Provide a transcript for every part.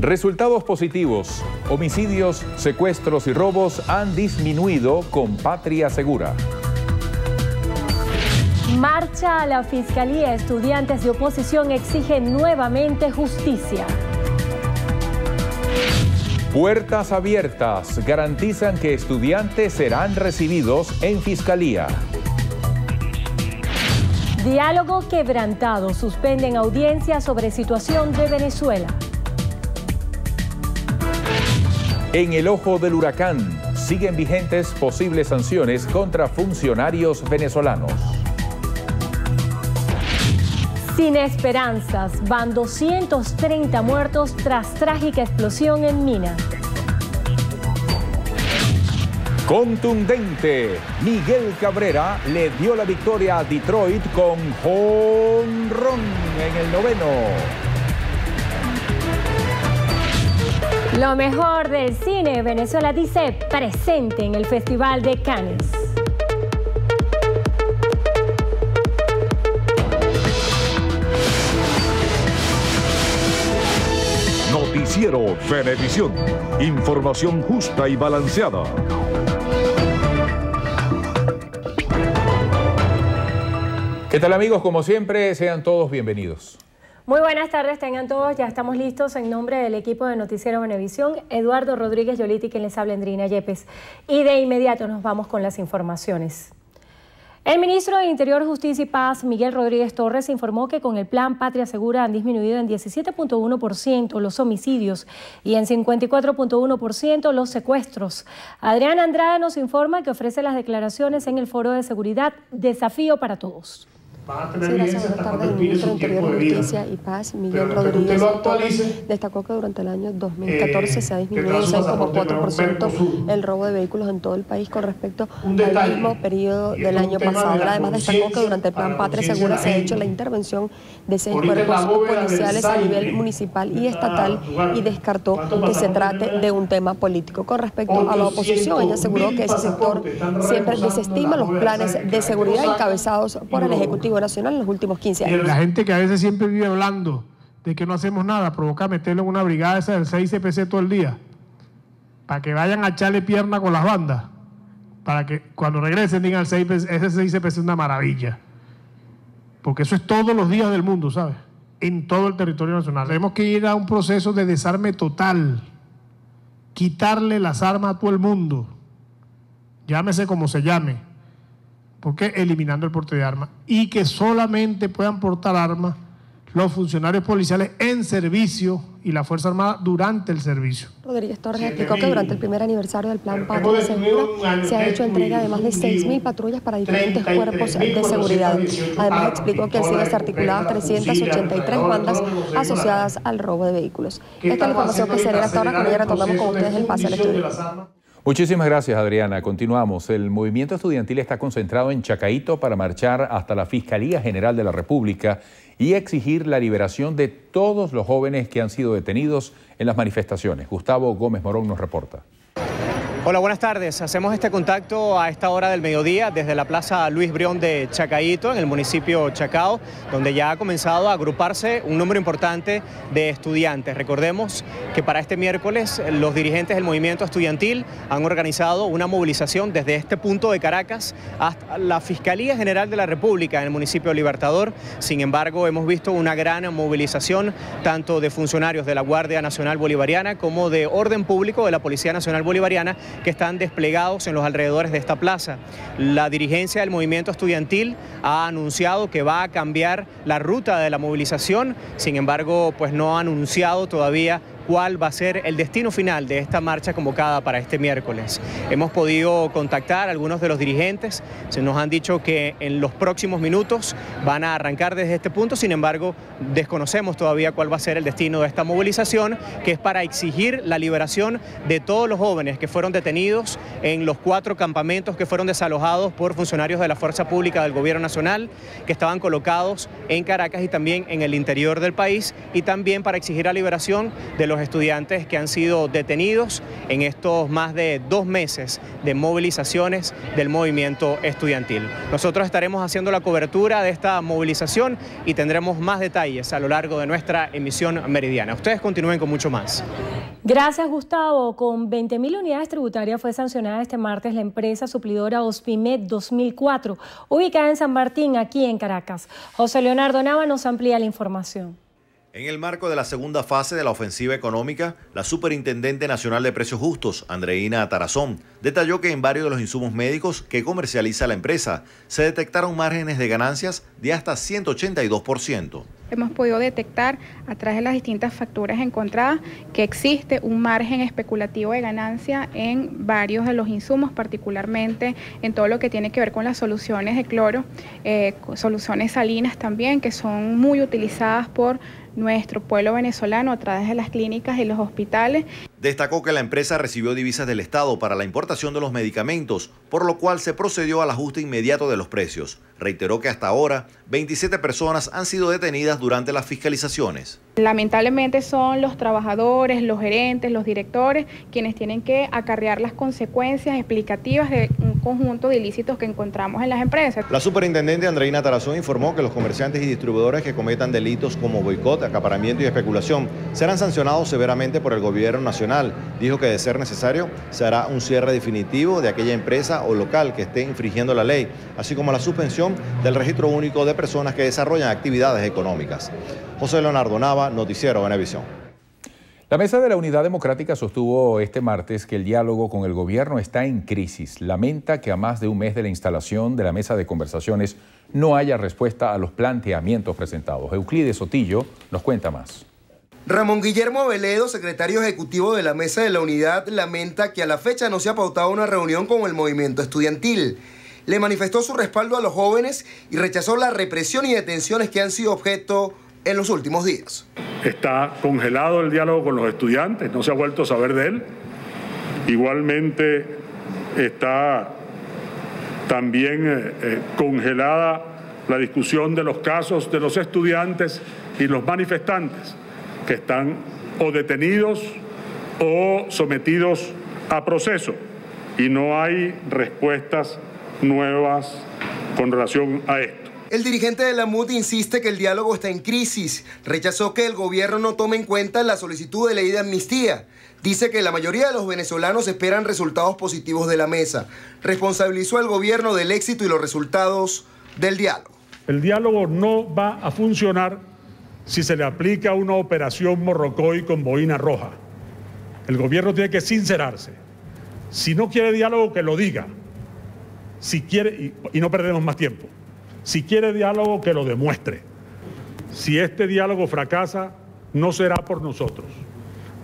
Resultados positivos. Homicidios, secuestros y robos han disminuido con Patria Segura. Marcha a la Fiscalía. Estudiantes de oposición exigen nuevamente justicia. Puertas abiertas. Garantizan que estudiantes serán recibidos en Fiscalía. Diálogo quebrantado. Suspenden audiencia sobre situación de Venezuela. En el ojo del huracán, siguen vigentes posibles sanciones contra funcionarios venezolanos. Sin esperanzas, van 230 muertos tras trágica explosión en mina. Contundente, Miguel Cabrera le dio la victoria a Detroit con jonrón en el noveno. Lo mejor del cine, Venezuela dice, presente en el Festival de Cannes. Noticiero Venevisión, información justa y balanceada. ¿Qué tal, amigos? Como siempre, sean todos bienvenidos. Muy buenas tardes, tengan todos, ya estamos listos en nombre del equipo de Noticiero Venevisión, Eduardo Rodríguez Yoliti, quien les habla, Andreína Yepes. Y de inmediato nos vamos con las informaciones. El ministro de Interior, Justicia y Paz, Miguel Rodríguez Torres, informó que con el plan Patria Segura han disminuido en 17.1% los homicidios y en 54.1% los secuestros. Adriana Andrade nos informa que ofrece las declaraciones en el Foro de Seguridad Desafío para Todos. Van a tener vigencia hasta cuando expire su tiempo de vida. Justicia y Paz, Miguel Rodríguez Torres, destacó que durante el año 2014 se ha disminuido en 6,4% el robo de vehículos en todo el país con respecto al mismo periodo del año pasado. Además, destacó que durante el plan Patria Segura se ha hecho la intervención de 6 cuerpos policiales a nivel municipal y estatal y descartó que se trate de un tema político. Con respecto a la oposición, ella aseguró que ese sector siempre desestima los planes de seguridad encabezados por el Ejecutivo Nacional en los últimos 15 años. La gente que a veces siempre vive hablando de que no hacemos nada, provoca meterle en una brigada esa del 6CPC todo el día, para que vayan a echarle pierna con las bandas, para que cuando regresen digan el 6CPC, ese 6CPC es una maravilla. Porque eso es todos los días del mundo, ¿sabes? En todo el territorio nacional. Tenemos que ir a un proceso de desarme total, quitarle las armas a todo el mundo, llámese como se llame. ¿Por qué? Eliminando el porte de armas. Y que solamente puedan portar armas los funcionarios policiales en servicio y la Fuerza Armada durante el servicio. Rodríguez Torres explicó que durante el primer aniversario del plan Patria Segura se ha hecho entrega de más de 6.000 patrullas para diferentes cuerpos de seguridad. Además explicó que han sido desarticuladas 383 bandas asociadas al robo de vehículos. Esta es la información que se dio hasta ahora, cuando ya retornamos con ustedes el pase al estudio. Muchísimas gracias, Adriana. Continuamos. El movimiento estudiantil está concentrado en Chacaíto para marchar hasta la Fiscalía General de la República y exigir la liberación de todos los jóvenes que han sido detenidos en las manifestaciones. Gustavo Gómez Morón nos reporta. Hola, buenas tardes. Hacemos este contacto a esta hora del mediodía desde la Plaza Luis Brión de Chacaíto, en el municipio Chacao, donde ya ha comenzado a agruparse un número importante de estudiantes. Recordemos que para este miércoles los dirigentes del movimiento estudiantil han organizado una movilización desde este punto de Caracas hasta la Fiscalía General de la República en el municipio Libertador. Sin embargo, hemos visto una gran movilización tanto de funcionarios de la Guardia Nacional Bolivariana como de orden público de la Policía Nacional Bolivariana, que están desplegados en los alrededores de esta plaza. La dirigencia del movimiento estudiantil ha anunciado que va a cambiar la ruta de la movilización, sin embargo, pues no ha anunciado todavía cuál va a ser el destino final de esta marcha convocada para este miércoles. Hemos podido contactar a algunos de los dirigentes, se nos han dicho que en los próximos minutos van a arrancar desde este punto, sin embargo, desconocemos todavía cuál va a ser el destino de esta movilización, que es para exigir la liberación de todos los jóvenes que fueron detenidos en los 4 campamentos que fueron desalojados por funcionarios de la Fuerza Pública del Gobierno Nacional, que estaban colocados en Caracas y también en el interior del país, y también para exigir la liberación de los los estudiantes que han sido detenidos en estos más de 2 meses de movilizaciones del movimiento estudiantil. Nosotros estaremos haciendo la cobertura de esta movilización y tendremos más detalles a lo largo de nuestra emisión meridiana. Ustedes continúen con mucho más. Gracias, Gustavo. Con 20.000 unidades tributarias fue sancionada este martes la empresa suplidora Ospimet 2004, ubicada en San Martín, aquí en Caracas. José Leonardo Nava nos amplía la información. En el marco de la segunda fase de la ofensiva económica, la Superintendente Nacional de Precios Justos, Andreína Tarazón, detalló que en varios de los insumos médicos que comercializa la empresa se detectaron márgenes de ganancias de hasta 182%. Hemos podido detectar a través de las distintas facturas encontradas que existe un margen especulativo de ganancia en varios de los insumos, particularmente en todo lo que tiene que ver con las soluciones de cloro, soluciones salinas también, que son muy utilizadas por nuestro pueblo venezolano a través de las clínicas y los hospitales. Destacó que la empresa recibió divisas del Estado para la importación de los medicamentos, por lo cual se procedió al ajuste inmediato de los precios. Reiteró que hasta ahora 27 personas han sido detenidas durante las fiscalizaciones. Lamentablemente son los trabajadores, los gerentes, los directores quienes tienen que acarrear las consecuencias explicativas de un conjunto de ilícitos que encontramos en las empresas. La Superintendente Andreína Tarazón informó que los comerciantes y distribuidores que cometan delitos como boicot, acaparamiento y especulación serán sancionados severamente por el gobierno nacional. Dijo que de ser necesario se hará un cierre definitivo de aquella empresa o local que esté infringiendo la ley, así como la suspensión del registro único de personas que desarrollan actividades económicas. José Leonardo Nava, Noticiero Venevisión. La Mesa de la Unidad Democrática sostuvo este martes que el diálogo con el gobierno está en crisis. Lamenta que a más de un mes de la instalación de la mesa de conversaciones no haya respuesta a los planteamientos presentados. Euclides Sotillo nos cuenta más. Ramón Guillermo Aveledo, secretario ejecutivo de la Mesa de la Unidad, lamenta que a la fecha no se ha pautado una reunión con el movimiento estudiantil. Le manifestó su respaldo a los jóvenes y rechazó la represión y detenciones que han sido objeto en los últimos días. Está congelado el diálogo con los estudiantes, no se ha vuelto a saber de él. Igualmente está también congelada la discusión de los casos de los estudiantes y los manifestantes que están o detenidos o sometidos a proceso, y no hay respuestas nuevas con relación a esto. El dirigente de la MUD insiste que el diálogo está en crisis. Rechazó que el gobierno no tome en cuenta la solicitud de ley de amnistía. Dice que la mayoría de los venezolanos esperan resultados positivos de la mesa. Responsabilizó al gobierno del éxito y los resultados del diálogo. El diálogo no va a funcionar si se le aplica una operación morrocoy con boina roja. El gobierno tiene que sincerarse. Si no quiere diálogo, que lo diga. Si quiere, y no perdemos más tiempo, si quiere diálogo, que lo demuestre. Si este diálogo fracasa, no será por nosotros.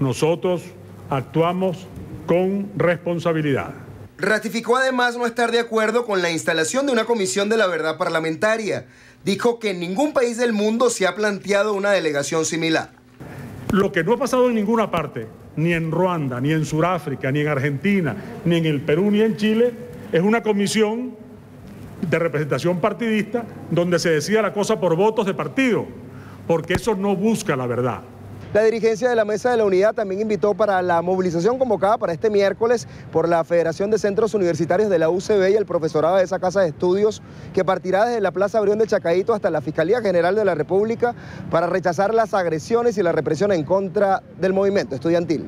Nosotros actuamos con responsabilidad. Ratificó además no estar de acuerdo con la instalación de una comisión de la verdad parlamentaria. Dijo que en ningún país del mundo se ha planteado una delegación similar. Lo que no ha pasado en ninguna parte, ni en Ruanda, ni en Sudáfrica, ni en Argentina, ni en el Perú, ni en Chile, es una comisión de representación partidista donde se decida la cosa por votos de partido, porque eso no busca la verdad. La dirigencia de la Mesa de la Unidad también invitó para la movilización convocada para este miércoles por la Federación de Centros Universitarios de la UCB y el profesorado de esa casa de estudios, que partirá desde la Plaza Brión de Chacaíto hasta la Fiscalía General de la República para rechazar las agresiones y la represión en contra del movimiento estudiantil.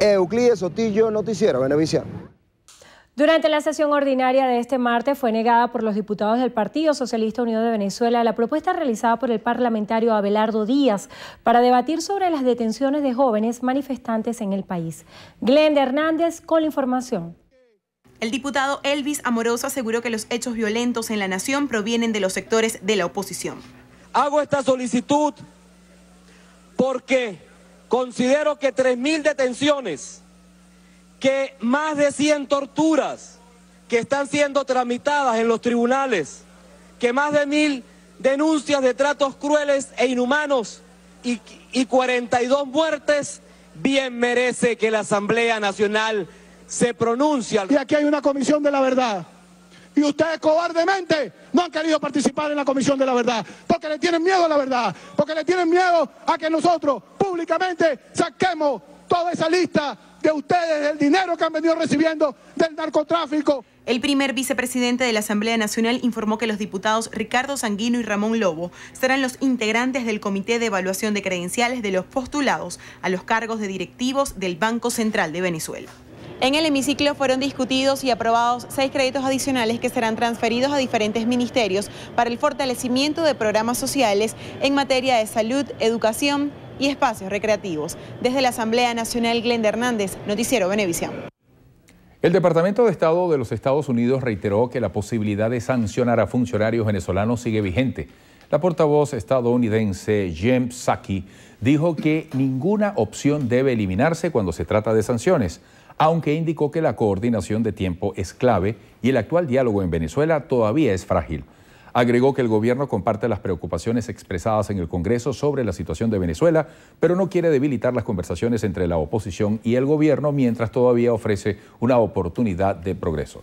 Euclides Sotillo, Noticiero Venevisión. Durante la sesión ordinaria de este martes fue negada por los diputados del Partido Socialista Unido de Venezuela la propuesta realizada por el parlamentario Abelardo Díaz para debatir sobre las detenciones de jóvenes manifestantes en el país. Glenda Hernández con la información. El diputado Elvis Amoroso aseguró que los hechos violentos en la nación provienen de los sectores de la oposición. Hago esta solicitud porque considero que 3.000 detenciones, que más de 100 torturas que están siendo tramitadas en los tribunales, que más de 1.000 denuncias de tratos crueles e inhumanos y 42 muertes, bien merece que la Asamblea Nacional se pronuncie. Y aquí hay una comisión de la verdad y ustedes cobardemente no han querido participar en la Comisión de la Verdad, porque le tienen miedo a la verdad, porque le tienen miedo a que nosotros públicamente saquemos toda esa lista de ustedes, del dinero que han venido recibiendo del narcotráfico. El primer vicepresidente de la Asamblea Nacional informó que los diputados Ricardo Sanguino y Ramón Lobo serán los integrantes del Comité de Evaluación de Credenciales de los postulados a los cargos de directivos del Banco Central de Venezuela. En el hemiciclo fueron discutidos y aprobados 6 créditos adicionales que serán transferidos a diferentes ministerios para el fortalecimiento de programas sociales en materia de salud, educación y espacios recreativos. Desde la Asamblea Nacional, Glenda Hernández, Noticiero Venevisión. El Departamento de Estado de los Estados Unidos reiteró que la posibilidad de sancionar a funcionarios venezolanos sigue vigente. La portavoz estadounidense Jen Psaki dijo que ninguna opción debe eliminarse cuando se trata de sanciones, aunque indicó que la coordinación de tiempo es clave y el actual diálogo en Venezuela todavía es frágil. Agregó que el gobierno comparte las preocupaciones expresadas en el Congreso sobre la situación de Venezuela, pero no quiere debilitar las conversaciones entre la oposición y el gobierno mientras todavía ofrece una oportunidad de progreso.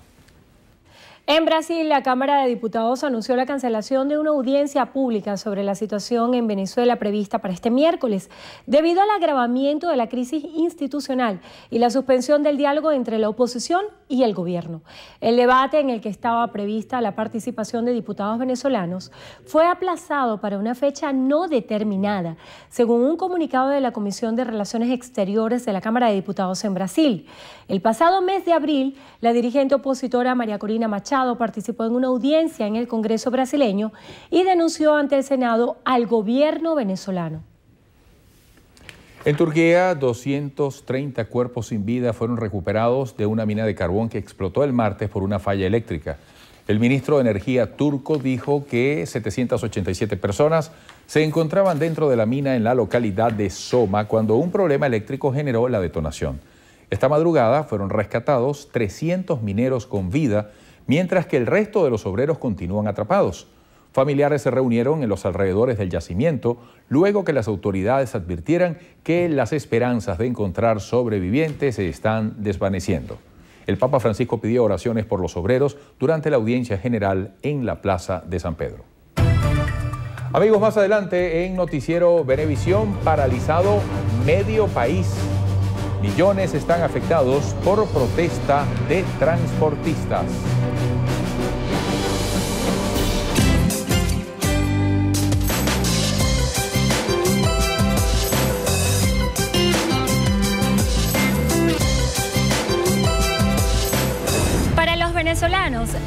En Brasil, la Cámara de Diputados anunció la cancelación de una audiencia pública sobre la situación en Venezuela prevista para este miércoles, debido al agravamiento de la crisis institucional y la suspensión del diálogo entre la oposición y el gobierno. El debate, en el que estaba prevista la participación de diputados venezolanos, fue aplazado para una fecha no determinada, según un comunicado de la Comisión de Relaciones Exteriores de la Cámara de Diputados en Brasil. El pasado mes de abril, la dirigente opositora María Corina Machado participó en una audiencia en el Congreso brasileño y denunció ante el Senado al gobierno venezolano. En Turquía, 230 cuerpos sin vida fueron recuperados de una mina de carbón que explotó el martes por una falla eléctrica. El ministro de Energía turco dijo que 787 personas se encontraban dentro de la mina en la localidad de Soma cuando un problema eléctrico generó la detonación. Esta madrugada fueron rescatados 300 mineros con vida, mientras que el resto de los obreros continúan atrapados. Familiares se reunieron en los alrededores del yacimiento luego que las autoridades advirtieran que las esperanzas de encontrar sobrevivientes se están desvaneciendo. El Papa Francisco pidió oraciones por los obreros durante la audiencia general en la Plaza de San Pedro. Amigos, más adelante en Noticiero Venevisión, paralizado medio país. Millones están afectados por protesta de transportistas.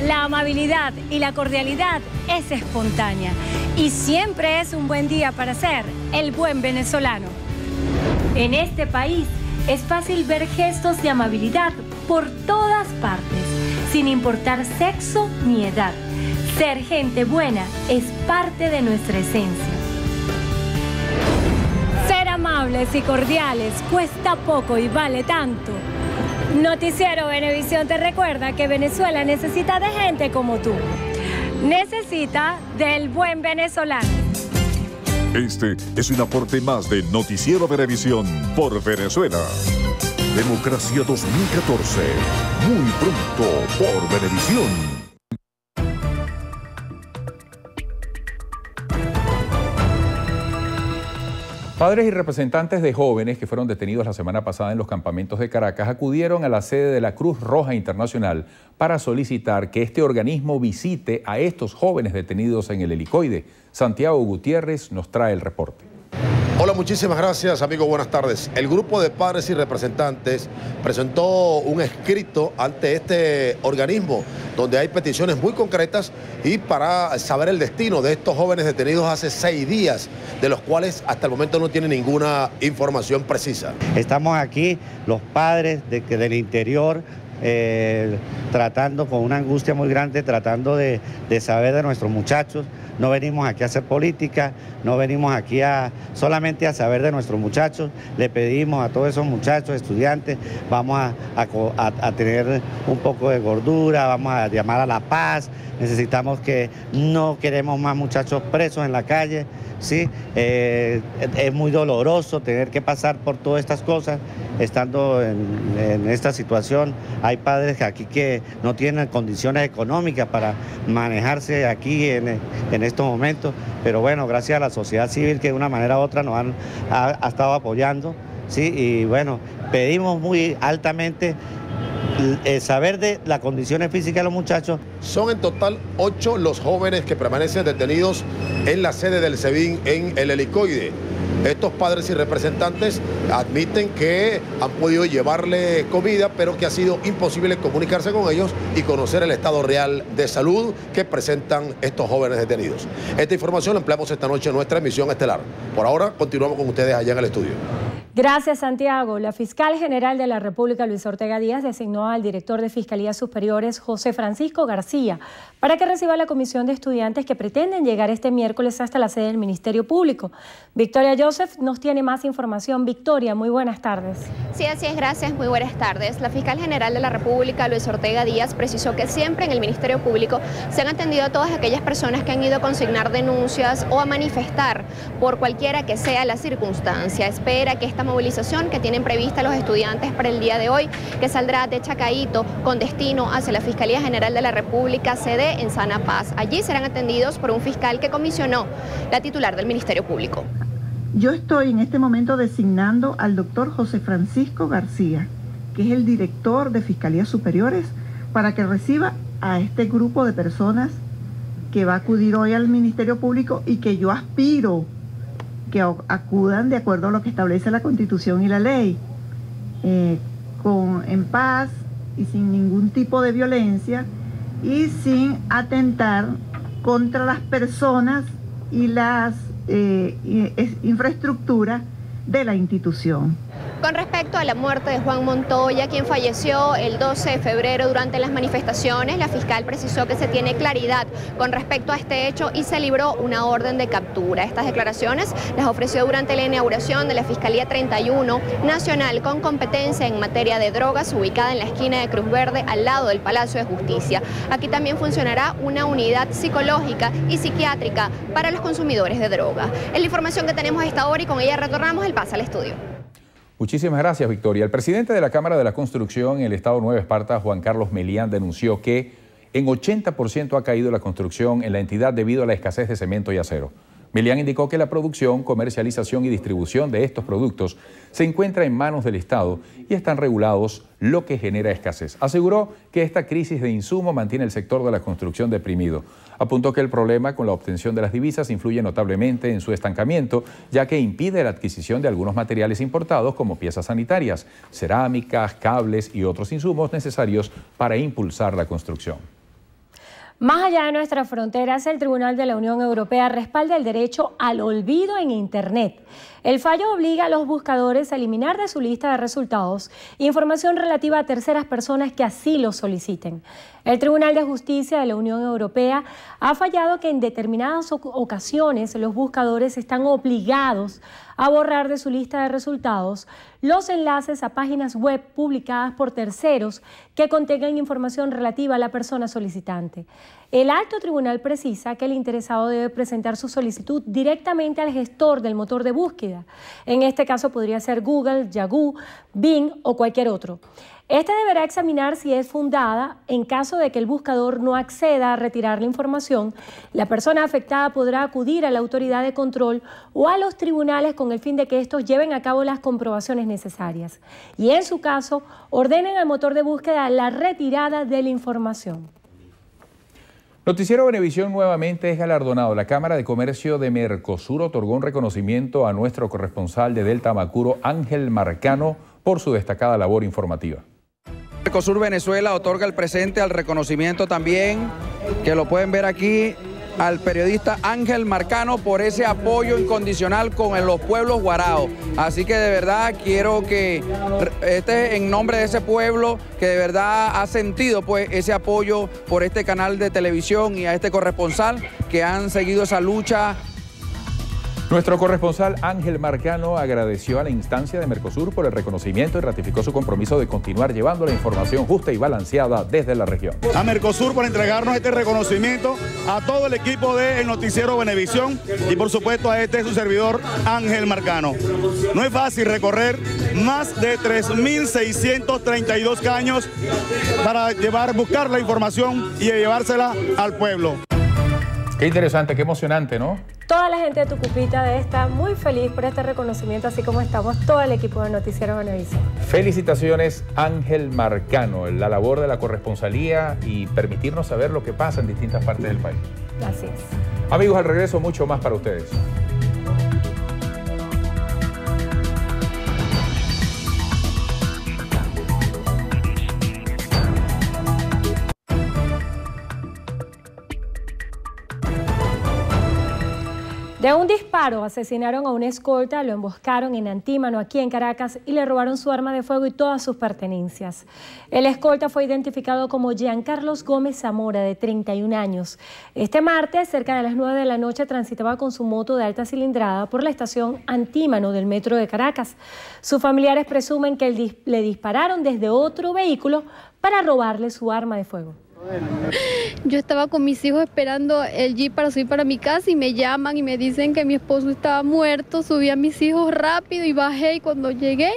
La amabilidad y la cordialidad es espontánea y siempre es un buen día para ser el buen venezolano. En este país es fácil ver gestos de amabilidad por todas partes, sin importar sexo ni edad. Ser gente buena es parte de nuestra esencia. Ser amables y cordiales cuesta poco y vale tanto. Noticiero Venevisión te recuerda que Venezuela necesita de gente como tú. Necesita del buen venezolano. Este es un aporte más de Noticiero Venevisión por Venezuela. Democracia 2014. Muy pronto por Venevisión. Padres y representantes de jóvenes que fueron detenidos la semana pasada en los campamentos de Caracas acudieron a la sede de la Cruz Roja Internacional para solicitar que este organismo visite a estos jóvenes detenidos en el helicoide. Santiago Gutiérrez nos trae el reporte. Hola, muchísimas gracias, amigos. Buenas tardes. El grupo de padres y representantes presentó un escrito ante este organismo donde hay peticiones muy concretas y para saber el destino de estos jóvenes detenidos hace 6 días, de los cuales hasta el momento no tienen ninguna información precisa. Estamos aquí, los padres del interior, tratando con una angustia muy grande, tratando de saber de nuestros muchachos. No venimos aquí a hacer política, no venimos aquí solamente a saber de nuestros muchachos. Le pedimos a todos esos muchachos, estudiantes, vamos a tener un poco de gordura, vamos a llamar a la paz. Necesitamos que no queremos más muchachos presos en la calle, ¿sí? Es muy doloroso tener que pasar por todas estas cosas, estando en esta situación. Hay padres aquí que no tienen condiciones económicas para manejarse aquí en estos momentos, pero bueno, gracias a la sociedad civil que de una manera u otra nos ha estado apoyando, ¿sí? Y bueno, pedimos muy altamente saber de las condiciones físicas de los muchachos. Son en total 8 los jóvenes que permanecen detenidos en la sede del SEBIN en el helicoide. Estos padres y representantes admiten que han podido llevarle comida, pero que ha sido imposible comunicarse con ellos y conocer el estado real de salud que presentan estos jóvenes detenidos. Esta información la empleamos esta noche en nuestra emisión estelar. Por ahora, continuamos con ustedes allá en el estudio. Gracias, Santiago. La fiscal general de la República, Luis Ortega Díaz, designó al director de Fiscalías Superiores, José Francisco García, para que reciba la comisión de estudiantes que pretenden llegar este miércoles hasta la sede del Ministerio Público. Victoria Joseph nos tiene más información. Victoria, muy buenas tardes. Sí, así es, gracias. Muy buenas tardes. La fiscal general de la República, Luis Ortega Díaz, precisó que siempre en el Ministerio Público se han atendido a todas aquellas personas que han ido a consignar denuncias o a manifestar por cualquiera que sea la circunstancia. Espera que esta movilización que tienen prevista los estudiantes para el día de hoy, que saldrá de Chacaíto con destino hacia la Fiscalía General de la República, sede en Sana Paz. Allí serán atendidos por un fiscal que comisionó la titular del Ministerio Público. Yo estoy en este momento designando al doctor José Francisco García, que es el director de Fiscalías Superiores, para que reciba a este grupo de personas que va a acudir hoy al Ministerio Público y que yo aspiro que acudan de acuerdo a lo que establece la Constitución y la ley, en paz y sin ningún tipo de violencia y sin atentar contra las personas y las infraestructuras de la institución. Con respecto a la muerte de Juan Montoya, quien falleció el 12 de febrero durante las manifestaciones, la fiscal precisó que se tiene claridad con respecto a este hecho y se libró una orden de captura. Estas declaraciones las ofreció durante la inauguración de la Fiscalía 31 Nacional con competencia en materia de drogas, ubicada en la esquina de Cruz Verde, al lado del Palacio de Justicia. Aquí también funcionará una unidad psicológica y psiquiátrica para los consumidores de drogas. Es la información que tenemos a esta hora y con ella retornamos el pase al estudio. Muchísimas gracias, Victoria. El presidente de la Cámara de la Construcción en el Estado Nueva Esparta, Juan Carlos Melián, denunció que en 80% ha caído la construcción en la entidad debido a la escasez de cemento y acero. Melián indicó que la producción, comercialización y distribución de estos productos se encuentra en manos del Estado y están regulados, lo que genera escasez. Aseguró que esta crisis de insumo mantiene el sector de la construcción deprimido. Apuntó que el problema con la obtención de las divisas influye notablemente en su estancamiento, ya que impide la adquisición de algunos materiales importados como piezas sanitarias, cerámicas, cables y otros insumos necesarios para impulsar la construcción. Más allá de nuestras fronteras, el Tribunal de la Unión Europea respalda el derecho al olvido en Internet. El fallo obliga a los buscadores a eliminar de su lista de resultados información relativa a terceras personas que así lo soliciten. El Tribunal de Justicia de la Unión Europea ha fallado que en determinadas ocasiones los buscadores están obligados a borrar de su lista de resultados los enlaces a páginas web publicadas por terceros que contengan información relativa a la persona solicitante. El alto tribunal precisa que el interesado debe presentar su solicitud directamente al gestor del motor de búsqueda. En este caso podría ser Google, Yahoo, Bing o cualquier otro. Este deberá examinar si es fundada. En caso de que el buscador no acceda a retirar la información, la persona afectada podrá acudir a la autoridad de control o a los tribunales con el fin de que estos lleven a cabo las comprobaciones necesarias. Y en su caso, ordenen al motor de búsqueda la retirada de la información. Noticiero Venevisión nuevamente es galardonado. La Cámara de Comercio de Mercosur otorgó un reconocimiento a nuestro corresponsal de Delta Amacuro, Ángel Marcano, por su destacada labor informativa. Mercosur Venezuela otorga el presente al reconocimiento también, que lo pueden ver aquí, al periodista Ángel Marcano por ese apoyo incondicional con los pueblos guaraos. Así que de verdad quiero que en nombre de ese pueblo que de verdad ha sentido pues ese apoyo por este canal de televisión y a este corresponsal que han seguido esa lucha. Nuestro corresponsal Ángel Marcano agradeció a la instancia de Mercosur por el reconocimiento y ratificó su compromiso de continuar llevando la información justa y balanceada desde la región. A Mercosur por entregarnos este reconocimiento, a todo el equipo del Noticiero Venevisión y por supuesto a su servidor Ángel Marcano. No es fácil recorrer más de 3.632 caños para buscar la información y llevársela al pueblo. Qué interesante, qué emocionante, ¿no? Toda la gente de Tucupita debe estar muy feliz por este reconocimiento, así como estamos todo el equipo de Noticiero Venevisión. Felicitaciones, Ángel Marcano, la labor de la corresponsalía y permitirnos saber lo que pasa en distintas partes del país. Así es. Amigos, al regreso mucho más para ustedes. De un disparo asesinaron a una escolta, lo emboscaron en Antímano, aquí en Caracas, y le robaron su arma de fuego y todas sus pertenencias. El escolta fue identificado como Giancarlos Gómez Zamora, de 31 años. Este martes, cerca de las 9 de la noche, transitaba con su moto de alta cilindrada por la estación Antímano del metro de Caracas. Sus familiares presumen que le dispararon desde otro vehículo para robarle su arma de fuego. Yo estaba con mis hijos esperando el jeep para subir para mi casa y me llaman y me dicen que mi esposo estaba muerto. Subí a mis hijos rápido y bajé, y cuando llegué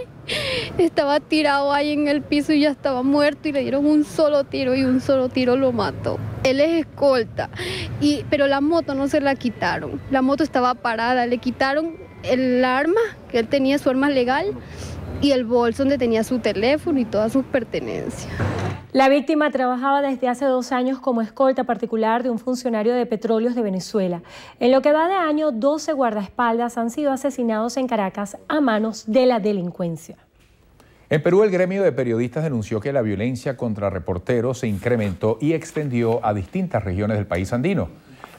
estaba tirado ahí en el piso y ya estaba muerto, y le dieron un solo tiro y un solo tiro lo mató. Él es escolta, pero la moto no se la quitaron, la moto estaba parada, le quitaron el arma, que él tenía su arma legal, y el bolso donde tenía su teléfono y todas sus pertenencias. La víctima trabajaba desde hace 2 años como escolta particular de un funcionario de Petróleos de Venezuela. En lo que va de año, 12 guardaespaldas han sido asesinados en Caracas a manos de la delincuencia. En Perú, el gremio de periodistas denunció que la violencia contra reporteros se incrementó y extendió a distintas regiones del país andino.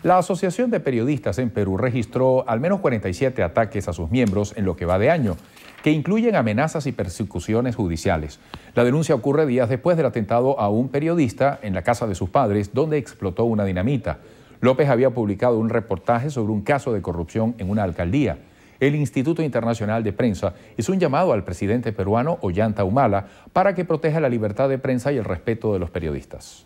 La Asociación de Periodistas en Perú registró al menos 47 ataques a sus miembros en lo que va de año, que incluyen amenazas y persecuciones judiciales. La denuncia ocurre días después del atentado a un periodista en la casa de sus padres, donde explotó una dinamita. López había publicado un reportaje sobre un caso de corrupción en una alcaldía. El Instituto Internacional de Prensa hizo un llamado al presidente peruano Ollanta Humala para que proteja la libertad de prensa y el respeto de los periodistas.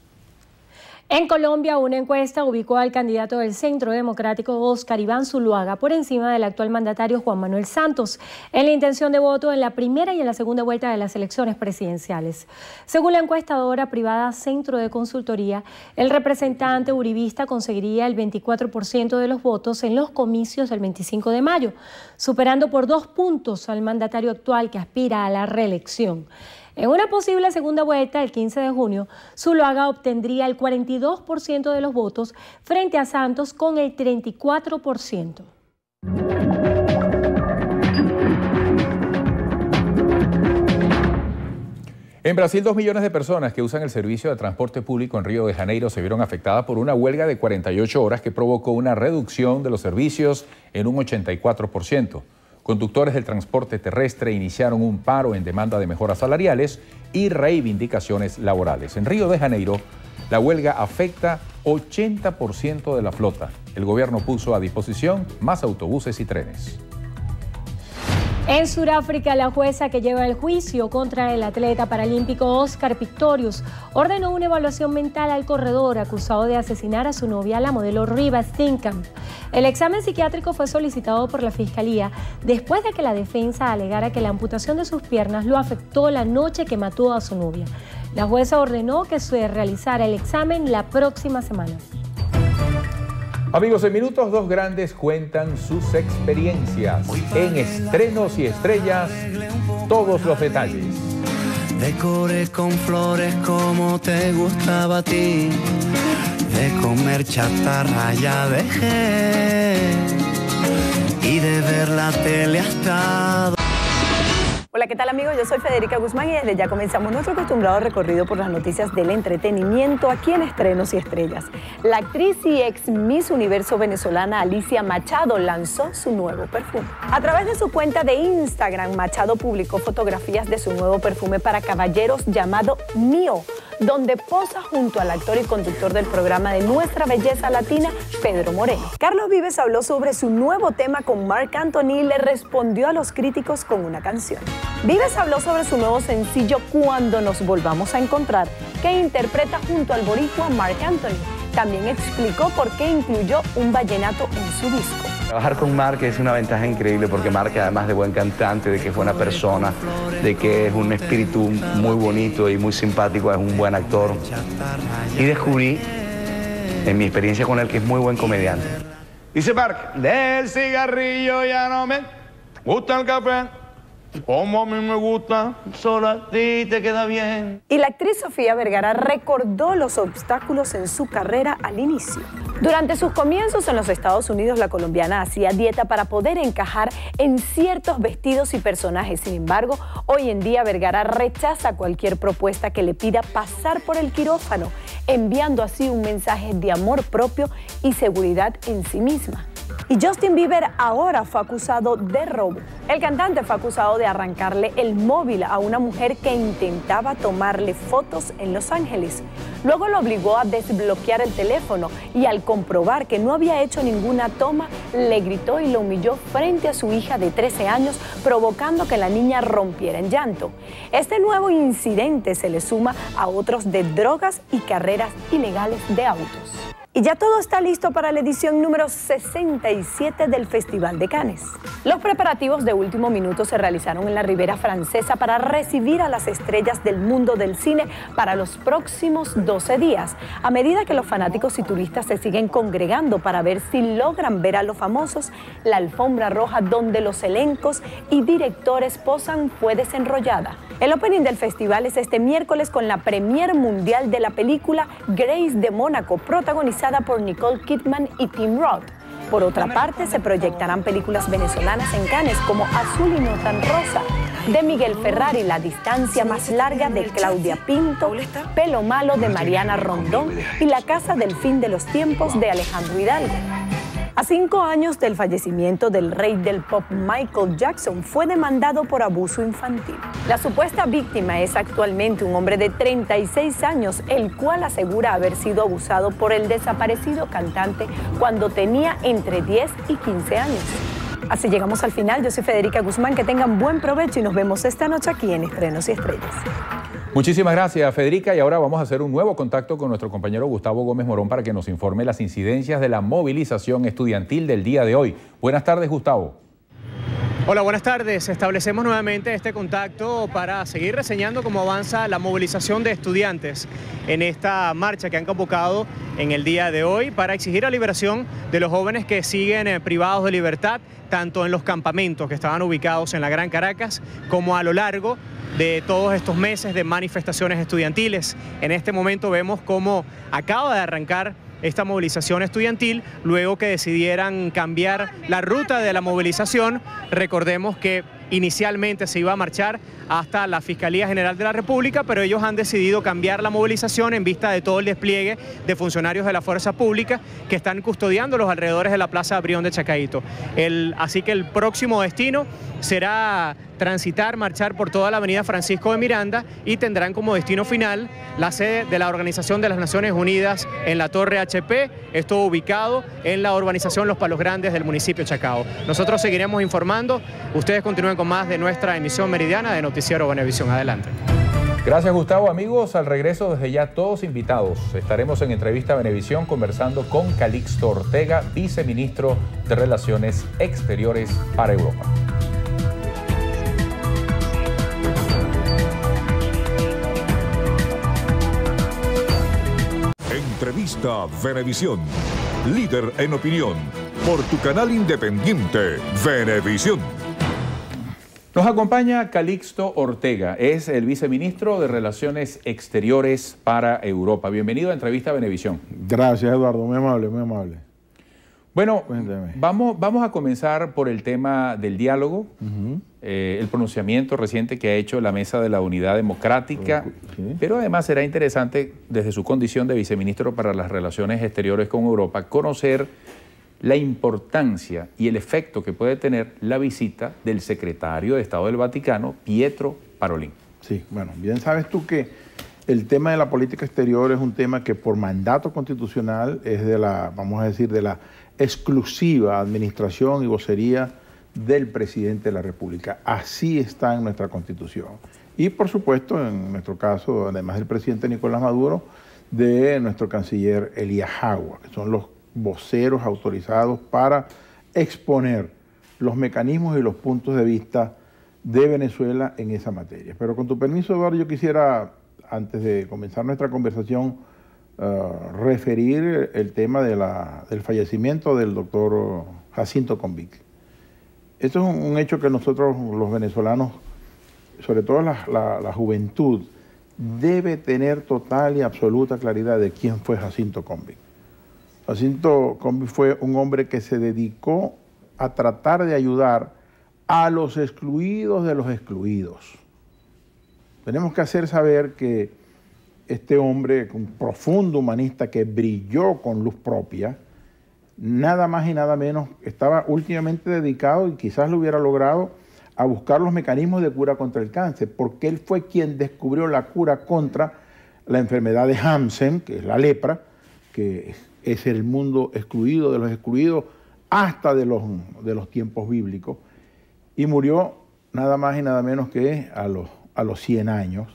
En Colombia, una encuesta ubicó al candidato del Centro Democrático, Óscar Iván Zuluaga, por encima del actual mandatario Juan Manuel Santos, en la intención de voto en la primera y en la segunda vuelta de las elecciones presidenciales. Según la encuestadora privada Centro de Consultoría, el representante uribista conseguiría el 24% de los votos en los comicios del 25 de mayo, superando por 2 puntos al mandatario actual, que aspira a la reelección. En una posible segunda vuelta, el 15 de junio, Zuluaga obtendría el 42% de los votos frente a Santos con el 34%. En Brasil, 2 millones de personas que usan el servicio de transporte público en Río de Janeiro se vieron afectadas por una huelga de 48 horas que provocó una reducción de los servicios en un 84%. Conductores del transporte terrestre iniciaron un paro en demanda de mejoras salariales y reivindicaciones laborales. En Río de Janeiro, la huelga afecta 80% de la flota. El gobierno puso a disposición más autobuses y trenes. En Sudáfrica, la jueza que lleva el juicio contra el atleta paralímpico Oscar Pistorius ordenó una evaluación mental al corredor acusado de asesinar a su novia, la modelo Riva Steenkamp. El examen psiquiátrico fue solicitado por la Fiscalía después de que la defensa alegara que la amputación de sus piernas lo afectó la noche que mató a su novia. La jueza ordenó que se realizara el examen la próxima semana. Amigos, en minutos 2 grandes cuentan sus experiencias en Estrenos y Estrellas, todos los detalles. Decoré con flores como te gustaba a ti, de comer chatarra ya dejé y de ver la tele hasta... Hola, ¿qué tal amigos? Yo soy Federica Guzmán y desde ya comenzamos nuestro acostumbrado recorrido por las noticias del entretenimiento aquí en Estrenos y Estrellas. La actriz y ex Miss Universo venezolana Alicia Machado lanzó su nuevo perfume. A través de su cuenta de Instagram, Machado publicó fotografías de su nuevo perfume para caballeros llamado Mío, donde posa junto al actor y conductor del programa de Nuestra Belleza Latina, Pedro Moreno. Carlos Vives habló sobre su nuevo tema con Marc Anthony y le respondió a los críticos con una canción. Vives habló sobre su nuevo sencillo Cuando Nos Volvamos a Encontrar, que interpreta junto al boricua Marc Anthony, también explicó por qué incluyó un vallenato en su disco. Trabajar con Marc es una ventaja increíble porque Marc, además de buen cantante, de que es buena persona, de que es un espíritu muy bonito y muy simpático, es un buen actor. Y descubrí, en mi experiencia con él, que es muy buen comediante. Dice Marc, del cigarrillo ya no me gusta el café. Como a mí me gusta, solo a ti te queda bien. Y la actriz Sofía Vergara recordó los obstáculos en su carrera al inicio. Durante sus comienzos en los Estados Unidos, la colombiana hacía dieta para poder encajar en ciertos vestidos y personajes. Sin embargo, hoy en día Vergara rechaza cualquier propuesta que le pida pasar por el quirófano, enviando así un mensaje de amor propio y seguridad en sí misma. Y Justin Bieber ahora fue acusado de robo. El cantante fue acusado de arrancarle el móvil a una mujer que intentaba tomarle fotos en Los Ángeles. Luego lo obligó a desbloquear el teléfono y al comprobar que no había hecho ninguna toma, le gritó y lo humilló frente a su hija de 13 años, provocando que la niña rompiera en llanto. Este nuevo incidente se le suma a otros de drogas y carreras ilegales de autos. Y ya todo está listo para la edición número 67 del Festival de Cannes. Los preparativos de último minuto se realizaron en la Riviera Francesa para recibir a las estrellas del mundo del cine para los próximos 12 días, a medida que los fanáticos y turistas se siguen congregando para ver si logran ver a los famosos. La alfombra roja donde los elencos y directores posan fue desenrollada. El opening del festival es este miércoles con la premier mundial de la película Grace de Mónaco, protagonizada por Nicole Kidman y Tim Roth. Por otra parte, se proyectarán películas venezolanas en Cannes como Azul y no tan rosa, de Miguel Ferrari, La distancia más larga de Claudia Pinto, Pelo malo de Mariana Rondón y La casa del fin de los tiempos de Alejandro Hidalgo. A 5 años del fallecimiento del rey del pop Michael Jackson, fue demandado por abuso infantil. La supuesta víctima es actualmente un hombre de 36 años, el cual asegura haber sido abusado por el desaparecido cantante cuando tenía entre 10 y 15 años. Así llegamos al final. Yo soy Federica Guzmán. Que tengan buen provecho y nos vemos esta noche aquí en Estrenos y Estrellas. Muchísimas gracias, Federica, y ahora vamos a hacer un nuevo contacto con nuestro compañero Gustavo Gómez Morón para que nos informe las incidencias de la movilización estudiantil del día de hoy. Buenas tardes, Gustavo. Hola, buenas tardes. Establecemos nuevamente este contacto para seguir reseñando cómo avanza la movilización de estudiantes en esta marcha que han convocado en el día de hoy para exigir la liberación de los jóvenes que siguen privados de libertad, tanto en los campamentos que estaban ubicados en la Gran Caracas como a lo largo de todos estos meses de manifestaciones estudiantiles. En este momento vemos cómo acaba de arrancar esta movilización estudiantil, luego que decidieran cambiar la ruta de la movilización. Recordemos que inicialmente se iba a marchar hasta la Fiscalía General de la República, pero ellos han decidido cambiar la movilización en vista de todo el despliegue de funcionarios de la fuerza pública que están custodiando los alrededores de la Plaza Brión de Chacaíto. Así que el próximo destino será transitar, marchar por toda la avenida Francisco de Miranda y tendrán como destino final la sede de la Organización de las Naciones Unidas en la Torre HP, esto ubicado en la urbanización Los Palos Grandes del municipio Chacao. Nosotros seguiremos informando, ustedes continúen con más de nuestra emisión meridiana de Noticiero Venevisión. Adelante. Gracias, Gustavo. Amigos, al regreso desde ya todos invitados. Estaremos en Entrevista a Venevisión conversando con Calixto Ortega, viceministro de Relaciones Exteriores para Europa. Entrevista Venevisión, líder en opinión, por tu canal independiente Venevisión. Nos acompaña Calixto Ortega, es el viceministro de Relaciones Exteriores para Europa. Bienvenido a Entrevista Venevisión. Gracias, Eduardo, muy amable, muy amable. Bueno, vamos a comenzar por el tema del diálogo, el pronunciamiento reciente que ha hecho la Mesa de la Unidad Democrática, pero además será interesante, desde su condición de viceministro para las Relaciones Exteriores con Europa, conocer la importancia y el efecto que puede tener la visita del secretario de Estado del Vaticano, Pietro Parolín. Sí, bueno, bien sabes tú que el tema de la política exterior es un tema que por mandato constitucional es de la, vamos a decir, de la exclusiva administración y vocería del presidente de la República. Así está en nuestra Constitución. Y por supuesto, en nuestro caso, además del presidente Nicolás Maduro, de nuestro canciller Elías Jaua, que son los voceros autorizados para exponer los mecanismos y los puntos de vista de Venezuela en esa materia. Pero con tu permiso, Eduardo, yo quisiera, antes de comenzar nuestra conversación, referir el tema de del fallecimiento del doctor Jacinto Convic. Esto es un hecho que nosotros, los venezolanos, sobre todo la juventud, debe tener total y absoluta claridad de quién fue Jacinto Convic. Jacinto Convic fue un hombre que se dedicó a tratar de ayudar a los excluidos de los excluidos. Tenemos que hacer saber que este hombre, un profundo humanista que brilló con luz propia, nada más y nada menos estaba últimamente dedicado, y quizás lo hubiera logrado, a buscar los mecanismos de cura contra el cáncer, porque él fue quien descubrió la cura contra la enfermedad de Hansen, que es la lepra, que es el mundo excluido de los excluidos, hasta de los tiempos bíblicos, y murió nada más y nada menos que a los 100 años,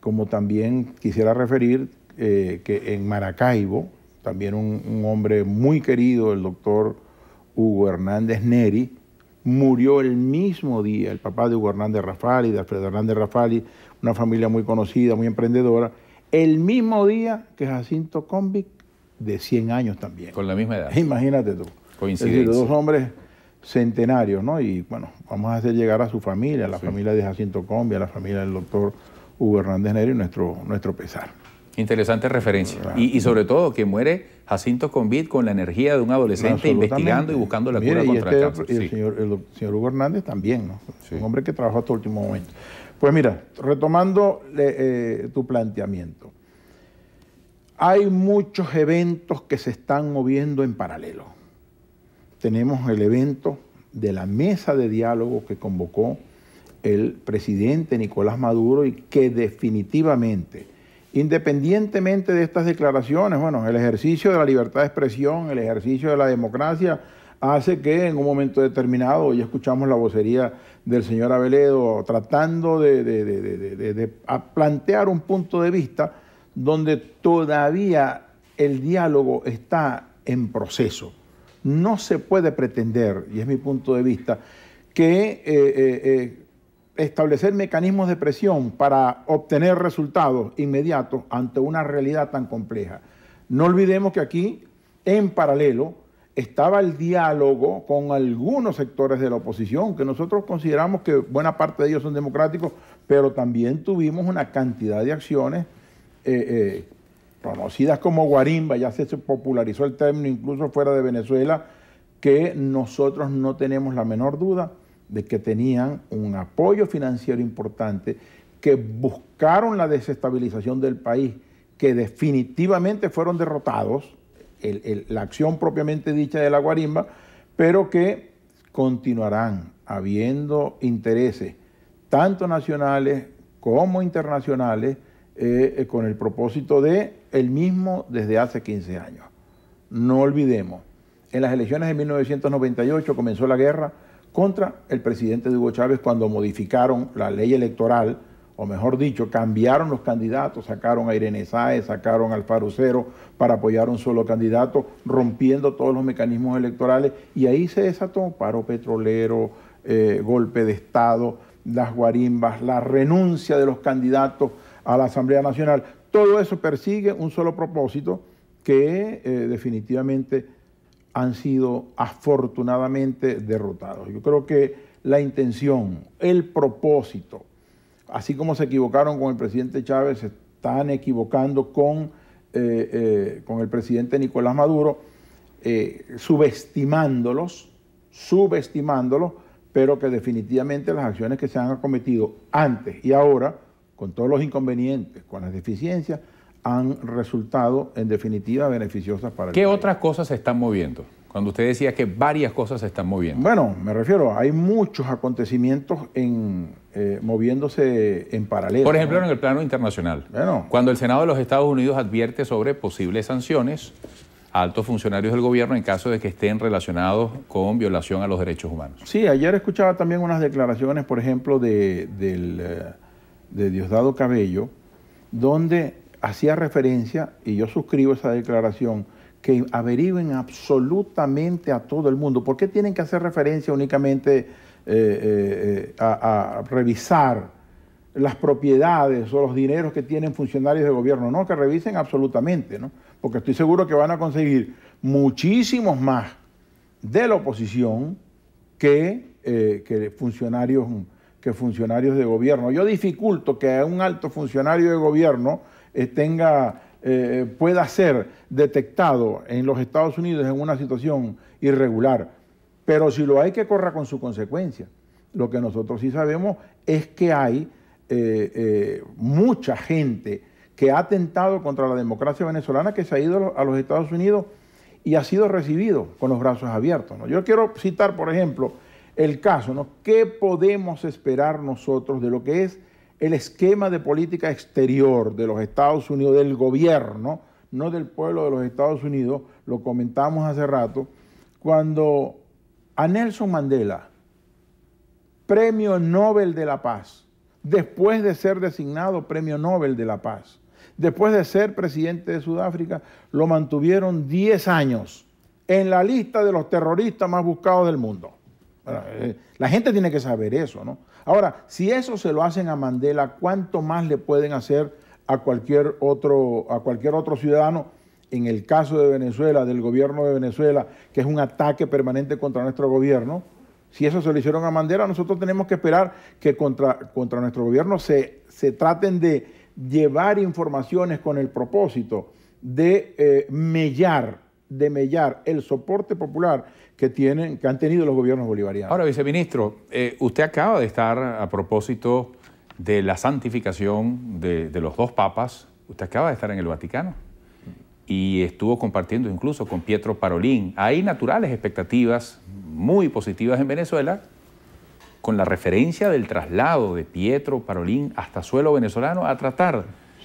como también quisiera referir que en Maracaibo, también un hombre muy querido, el doctor Hugo Hernández Neri, murió el mismo día, el papá de Hugo Hernández Rafali, de Alfredo Hernández Rafali, una familia muy conocida, muy emprendedora, el mismo día que Jacinto Convic, de 100 años también. Con la misma edad. Imagínate tú. Coincidencia. Es decir, dos hombres centenarios, ¿no? Y bueno, vamos a hacer llegar a su familia, a la familia de Jacinto Convic, a la familia del doctor Hugo Hernández Neri, nuestro pesar. Interesante referencia. Y sobre todo que muere Jacinto Convic con la energía de un adolescente investigando y buscando la cura contra el cáncer. Y el señor Hugo Hernández también, ¿no? Sí. Un hombre que trabajó hasta el último momento. Pues mira, retomando tu planteamiento, hay muchos eventos que se están moviendo en paralelo. Tenemos el evento de la mesa de diálogo que convocó el presidente Nicolás Maduro y que definitivamente, independientemente de estas declaraciones, bueno, el ejercicio de la libertad de expresión, el ejercicio de la democracia, hace que en un momento determinado, hoy escuchamos la vocería del señor Aveledo tratando de plantear un punto de vista donde todavía el diálogo está en proceso. No se puede pretender, y es mi punto de vista, que establecer mecanismos de presión para obtener resultados inmediatos ante una realidad tan compleja. No olvidemos que aquí, en paralelo, estaba el diálogo con algunos sectores de la oposición, que nosotros consideramos que buena parte de ellos son democráticos, pero también tuvimos una cantidad de acciones conocidas como guarimba, ya se popularizó el término incluso fuera de Venezuela, que nosotros no tenemos la menor duda de que tenían un apoyo financiero importante, que buscaron la desestabilización del país, que definitivamente fueron derrotados, la acción propiamente dicha de la guarimba, pero que continuarán habiendo intereses, tanto nacionales como internacionales, con el propósito de el mismo desde hace 15 años. No olvidemos, en las elecciones de 1998 comenzó la guerra contra el presidente Hugo Chávez cuando modificaron la ley electoral, o mejor dicho, cambiaron los candidatos, sacaron a Irene Sáez, sacaron al Farucero para apoyar a un solo candidato, rompiendo todos los mecanismos electorales, y ahí se desató paro petrolero, golpe de Estado, las guarimbas, la renuncia de los candidatos a la Asamblea Nacional. Todo eso persigue un solo propósito que definitivamente han sido afortunadamente derrotados. Yo creo que la intención, el propósito, así como se equivocaron con el presidente Chávez, se están equivocando con el presidente Nicolás Maduro, subestimándolos, pero que definitivamente las acciones que se han acometido antes y ahora, con todos los inconvenientes, con las deficiencias, han resultado en definitiva beneficiosas para el país. ¿Qué otras cosas se están moviendo? Cuando usted decía que varias cosas se están moviendo. Bueno, me refiero, hay muchos acontecimientos moviéndose en paralelo. Por ejemplo, ¿no?, en el plano internacional. Bueno, cuando el Senado de los Estados Unidos advierte sobre posibles sanciones a altos funcionarios del gobierno en caso de que estén relacionados con violación a los derechos humanos. Sí, ayer escuchaba también unas declaraciones, por ejemplo, de Diosdado Cabello, donde hacía referencia, y yo suscribo esa declaración, que averigüen absolutamente a todo el mundo. ¿Por qué tienen que hacer referencia únicamente a revisar las propiedades o los dineros que tienen funcionarios de gobierno? No, que revisen absolutamente, ¿no? Porque estoy seguro que van a conseguir muchísimos más de la oposición que funcionarios de gobierno. Yo dificulto que un alto funcionario de gobierno pueda ser detectado en los Estados Unidos en una situación irregular, pero si lo hay, que corra con su consecuencia. Lo que nosotros sí sabemos es que hay mucha gente que ha atentado contra la democracia venezolana, que se ha ido a los Estados Unidos y ha sido recibido con los brazos abiertos, ¿no? Yo quiero citar, por ejemplo, el caso, ¿no? ¿Qué podemos esperar nosotros de lo que es el esquema de política exterior de los Estados Unidos, del gobierno, no del pueblo de los Estados Unidos? Lo comentamos hace rato, cuando a Nelson Mandela, Premio Nobel de la Paz, después de ser designado Premio Nobel de la Paz, después de ser presidente de Sudáfrica, lo mantuvieron 10 años en la lista de los terroristas más buscados del mundo. Bueno, la gente tiene que saber eso, ¿no? Ahora, si eso se lo hacen a Mandela, ¿cuánto más le pueden hacer a cualquier otro ciudadano? En el caso de Venezuela, del gobierno de Venezuela, que es un ataque permanente contra nuestro gobierno, si eso se lo hicieron a Mandela, nosotros tenemos que esperar que contra nuestro gobierno se traten de llevar informaciones con el propósito de mellar el soporte popular que han tenido los gobiernos bolivarianos. Ahora, viceministro, usted acaba de estar, a propósito de la santificación de los dos papas, usted acaba de estar en el Vaticano y estuvo compartiendo incluso con Pietro Parolín. Hay naturales expectativas muy positivas en Venezuela con la referencia del traslado de Pietro Parolín hasta suelo venezolano a tratar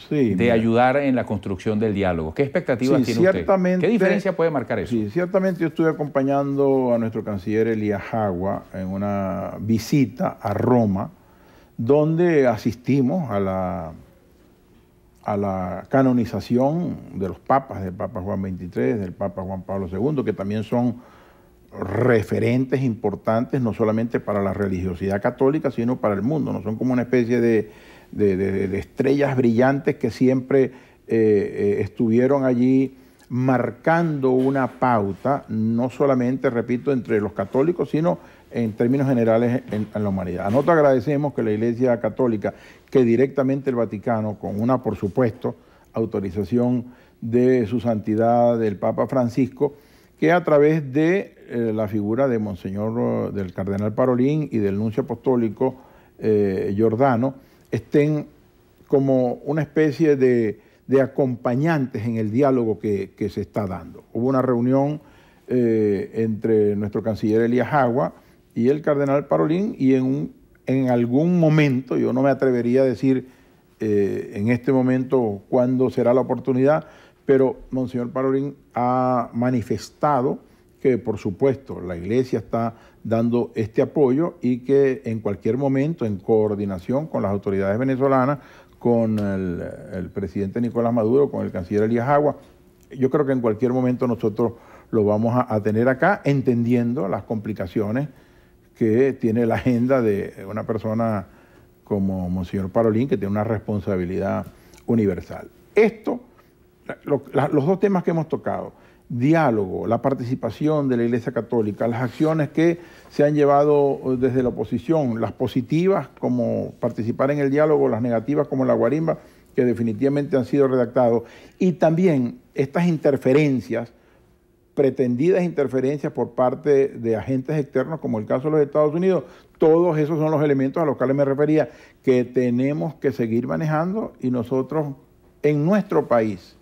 de ayudar en la construcción del diálogo. ¿Qué expectativas tiene usted? ¿Qué diferencia puede marcar eso? Sí, ciertamente yo estuve acompañando a nuestro canciller Elías Jagua en una visita a Roma, donde asistimos a la canonización de los papas, del Papa Juan XXIII, del Papa Juan Pablo II, que también son referentes importantes, no solamente para la religiosidad católica, sino para el mundo, ¿no? Son como una especie de estrellas brillantes que siempre estuvieron allí marcando una pauta, no solamente, repito, entre los católicos, sino en términos generales en la humanidad. A nosotros agradecemos que la Iglesia Católica, que directamente el Vaticano, con una, por supuesto, autorización de su santidad del Papa Francisco, que a través de la figura de Monseñor, del Cardenal Parolín y del Nuncio Apostólico Giordano, estén como una especie de acompañantes en el diálogo que se está dando. Hubo una reunión entre nuestro canciller Elías Jagua y el Cardenal Parolín, y en algún momento, yo no me atrevería a decir en este momento cuándo será la oportunidad, pero Monseñor Parolín ha manifestado que, por supuesto, la Iglesia está dando este apoyo y que en cualquier momento, en coordinación con las autoridades venezolanas, con el presidente Nicolás Maduro, con el canciller Elías Jagua, yo creo que en cualquier momento nosotros lo vamos a tener acá, entendiendo las complicaciones que tiene la agenda de una persona como Monseñor Parolín, que tiene una responsabilidad universal. Esto, los dos temas que hemos tocado, diálogo, la participación de la Iglesia Católica, las acciones que se han llevado desde la oposición, las positivas como participar en el diálogo, las negativas como la guarimba, que definitivamente han sido redactados, y también estas interferencias, pretendidas interferencias por parte de agentes externos, como el caso de los Estados Unidos. Todos esos son los elementos a los cuales me refería, que tenemos que seguir manejando, y nosotros en nuestro país,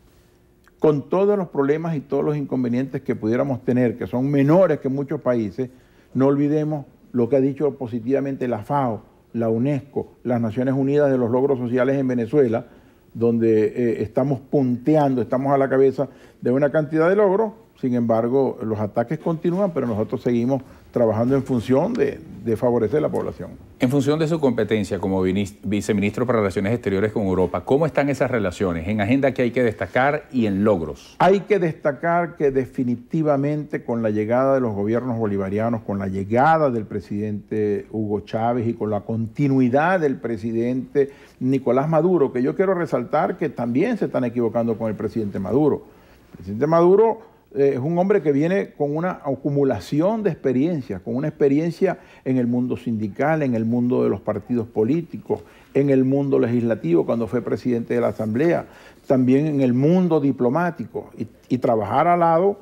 con todos los problemas y todos los inconvenientes que pudiéramos tener, que son menores que muchos países, no olvidemos lo que ha dicho positivamente la FAO, la UNESCO, las Naciones Unidas de los logros sociales en Venezuela, donde estamos punteando, estamos a la cabeza de una cantidad de logros. Sin embargo, los ataques continúan, pero nosotros seguimos trabajando en función de favorecer a la población. En función de su competencia como viceministro para Relaciones Exteriores con Europa, ¿cómo están esas relaciones? En agenda, ¿qué hay que destacar y en logros? Hay que destacar que definitivamente con la llegada de los gobiernos bolivarianos, con la llegada del presidente Hugo Chávez y con la continuidad del presidente Nicolás Maduro, que yo quiero resaltar que también se están equivocando con el presidente Maduro. El presidente Maduro es un hombre que viene con una acumulación de experiencias, con una experiencia en el mundo sindical, en el mundo de los partidos políticos, en el mundo legislativo cuando fue presidente de la Asamblea, también en el mundo diplomático y trabajar al lado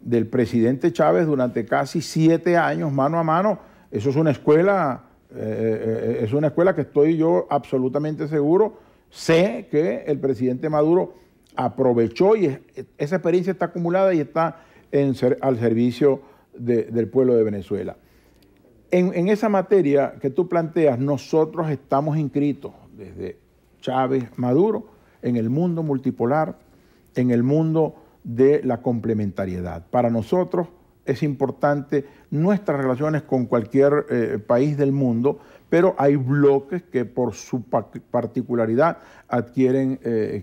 del presidente Chávez durante casi 7 años mano a mano. Eso es una escuela que estoy yo absolutamente seguro, sé que el presidente Maduro aprovechó y esa experiencia está acumulada y está al servicio del pueblo de Venezuela. En esa materia que tú planteas, nosotros estamos inscritos desde Chávez Maduro en el mundo multipolar, en el mundo de la complementariedad. Para nosotros es importante nuestras relaciones con cualquier país del mundo, pero hay bloques que por su particularidad adquieren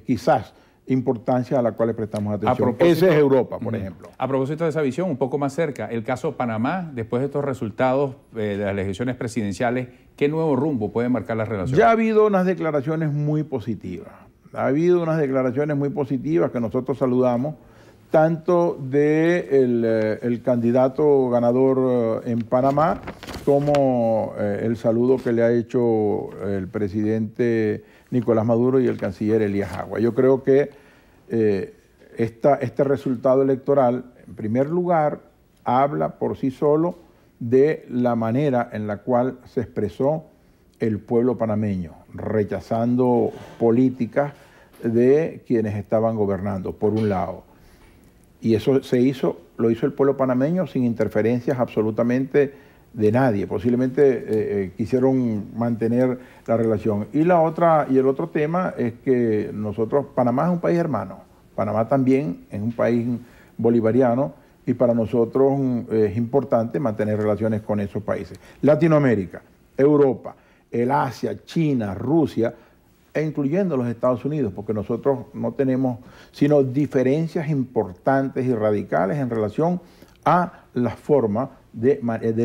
quizás importancia a la cual le prestamos atención. Ese es Europa, por ejemplo. A propósito de esa visión, un poco más cerca, el caso Panamá, después de estos resultados de las elecciones presidenciales, ¿qué nuevo rumbo puede marcar las relaciones? Ya ha habido unas declaraciones muy positivas. Ha habido unas declaraciones muy positivas que nosotros saludamos, tanto del candidato ganador en Panamá como el saludo que le ha hecho el presidente Nicolás Maduro y el canciller Elías Agua. Yo creo que este resultado electoral, en primer lugar, habla por sí solo de la manera en la cual se expresó el pueblo panameño, rechazando políticas de quienes estaban gobernando, por un lado. Y eso lo hizo el pueblo panameño sin interferencias absolutamente de nadie. Posiblemente quisieron mantener la relación. Y el otro tema es que nosotros, Panamá es un país hermano. Panamá también es un país bolivariano y para nosotros es importante mantener relaciones con esos países. Latinoamérica, Europa, el Asia, China, Rusia, e incluyendo los Estados Unidos, porque nosotros no tenemos sino diferencias importantes y radicales en relación a la forma del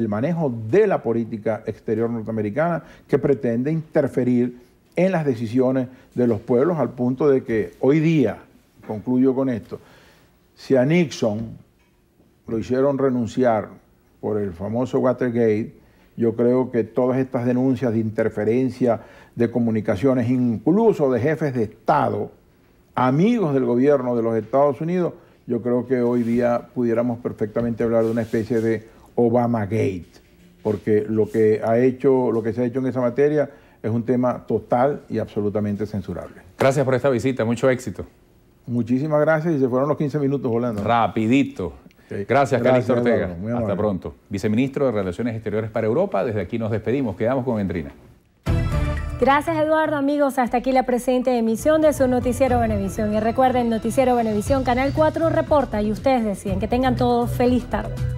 manejo de la política exterior norteamericana que pretende interferir en las decisiones de los pueblos al punto de que hoy día, concluyo con esto, si a Nixon lo hicieron renunciar por el famoso Watergate, yo creo que todas estas denuncias de interferencia, de comunicaciones, incluso de jefes de Estado, amigos del gobierno de los Estados Unidos, yo creo que hoy día pudiéramos perfectamente hablar de una especie de Obamagate, porque lo que se ha hecho en esa materia es un tema total y absolutamente censurable. Gracias por esta visita, mucho éxito. Muchísimas gracias y se fueron los 15 minutos volando. Rapidito. Okay. Gracias, Calixto Ortega. Eduardo, hasta pronto. Viceministro de Relaciones Exteriores para Europa, desde aquí nos despedimos. Quedamos con Andreína. Gracias, Eduardo. Amigos, hasta aquí la presente emisión de su Noticiero Venevisión. Y recuerden, Noticiero Venevisión, Canal 4 reporta y ustedes deciden. Que tengan todos feliz tarde.